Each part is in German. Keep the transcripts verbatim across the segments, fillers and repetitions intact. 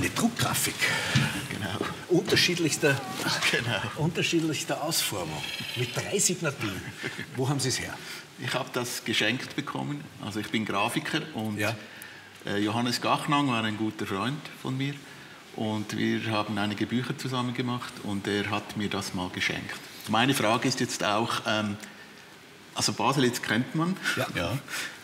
eine Druckgrafik. Genau. Unterschiedlichster, genau. unterschiedlichster Ausformung. Mit drei Signaturen. Wo haben Sie es her? Ich habe das geschenkt bekommen. Also ich bin Grafiker und ja. Johannes Gachnang war ein guter Freund von mir. Und wir haben einige Bücher zusammen gemacht und er hat mir das mal geschenkt. Meine Frage ist jetzt auch, ähm, also Baselitz kennt man, ja. Ja.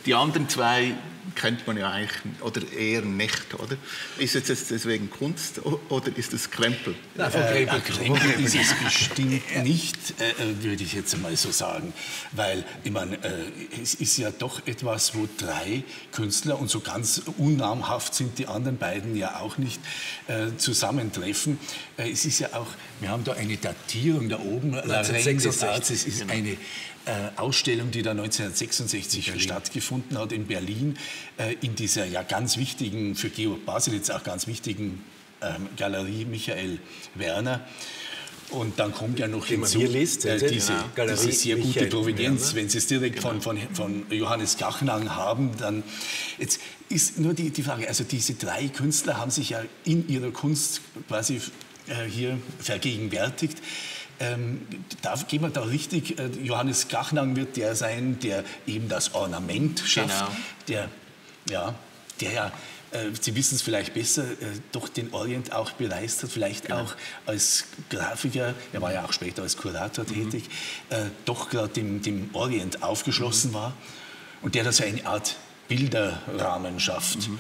Die anderen zwei kennt man ja eigentlich, oder eher nicht, oder? Ist es jetzt deswegen Kunst oder ist es Krempel? Nein, von Krempel, äh, Krempel, Krempel ist es bestimmt nicht, äh, würde ich jetzt mal so sagen. Weil, ich meine, äh, es ist ja doch etwas, wo drei Künstler, und so ganz unnamhaft sind die anderen beiden ja auch nicht, äh, zusammentreffen. Äh, es ist ja auch, wir haben da eine Datierung da oben, neunzehnhundertsechsundsechzig. Es ist eine Äh, Ausstellung, die da neunzehnhundertsechsundsechzig stattgefunden hat in Berlin, äh, in dieser ja ganz wichtigen, für Georg Baselitz auch ganz wichtigen ähm, Galerie Michael Werner. Und dann kommt ja noch hinzu äh, diese, ja. diese sehr gute Michael Provenienz. Werner. Wenn Sie es direkt genau. von, von, von Johannes Gachnang haben, dann... Jetzt ist nur die, die Frage, also diese drei Künstler haben sich ja in ihrer Kunst quasi äh, hier vergegenwärtigt. Ähm, da geht man da richtig, äh, Johannes Gachnang wird der sein, der eben das Ornament schafft, genau. der, ja, der ja, äh, Sie wissen es vielleicht besser, äh, doch den Orient auch bereist hat, vielleicht genau. auch als Grafiker, er war ja auch später als Kurator mhm. tätig, äh, doch gerade dem, dem Orient aufgeschlossen mhm. war und der da so eine Art Bilderrahmen schafft. Mhm.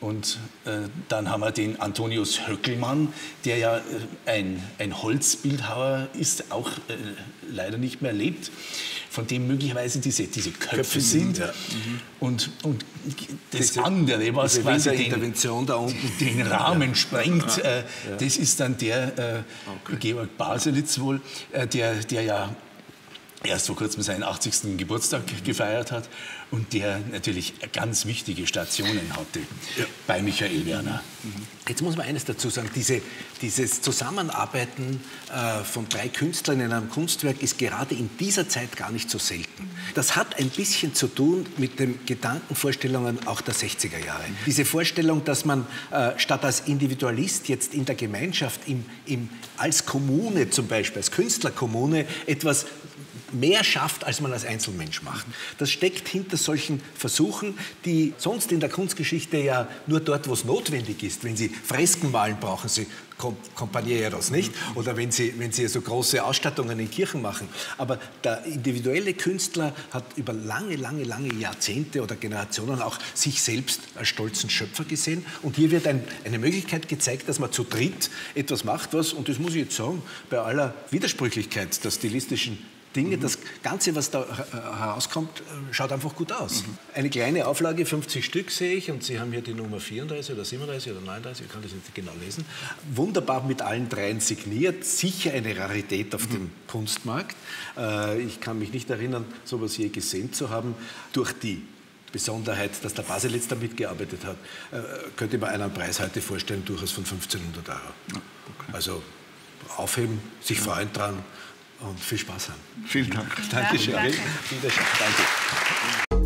Und äh, dann haben wir den Antonius Höckelmann, der ja äh, ein, ein Holzbildhauer ist, auch äh, leider nicht mehr lebt, von dem möglicherweise diese, diese Köpfe, Köpfe sind. Ja. Mhm. Und, und das diese, andere, was quasi den, Intervention da unten. den Rahmen ja. sprengt, ja. Äh, ja. das ist dann der äh, okay. Georg Baselitz wohl, äh, der, der ja erst vor kurzem seinen achtzigsten Geburtstag gefeiert hat und der natürlich ganz wichtige Stationen hatte ja. bei Michael Werner. Jetzt muss man eines dazu sagen, diese, dieses Zusammenarbeiten äh, von drei Künstlern in einem Kunstwerk ist gerade in dieser Zeit gar nicht so selten. Das hat ein bisschen zu tun mit den Gedankenvorstellungen auch der sechziger Jahre. Diese Vorstellung, dass man äh, statt als Individualist jetzt in der Gemeinschaft, im, im, als Kommune zum Beispiel, als Künstlerkommune etwas mehr schafft, als man als Einzelmensch macht. Das steckt hinter solchen Versuchen, die sonst in der Kunstgeschichte ja nur dort, wo es notwendig ist. Wenn Sie Fresken malen, brauchen Sie Compañeros, nicht? Oder wenn Sie, wenn Sie so große Ausstattungen in Kirchen machen. Aber der individuelle Künstler hat über lange, lange, lange Jahrzehnte oder Generationen auch sich selbst als stolzen Schöpfer gesehen. Und hier wird ein, eine Möglichkeit gezeigt, dass man zu dritt etwas macht, was, und das muss ich jetzt sagen, bei aller Widersprüchlichkeit der stilistischen Dinge, mhm. das Ganze, was da herauskommt, schaut einfach gut aus. Mhm. Eine kleine Auflage, fünfzig Stück sehe ich, und Sie haben hier die Nummer vierunddreißig oder siebenunddreißig oder neununddreißig, ich kann das nicht genau lesen. Wunderbar mit allen dreien signiert, sicher eine Rarität auf mhm. dem Kunstmarkt. Äh, ich kann mich nicht erinnern, sowas je gesehen zu haben. Durch die Besonderheit, dass der Baselitz da mitgearbeitet hat, äh, könnte man einen Preis heute vorstellen, durchaus von fünfzehnhundert Euro. Ja, okay. Also aufheben, sich ja. freuen dran. Und viel Spaß haben. Vielen Dank. Dankeschön. Danke. Danke.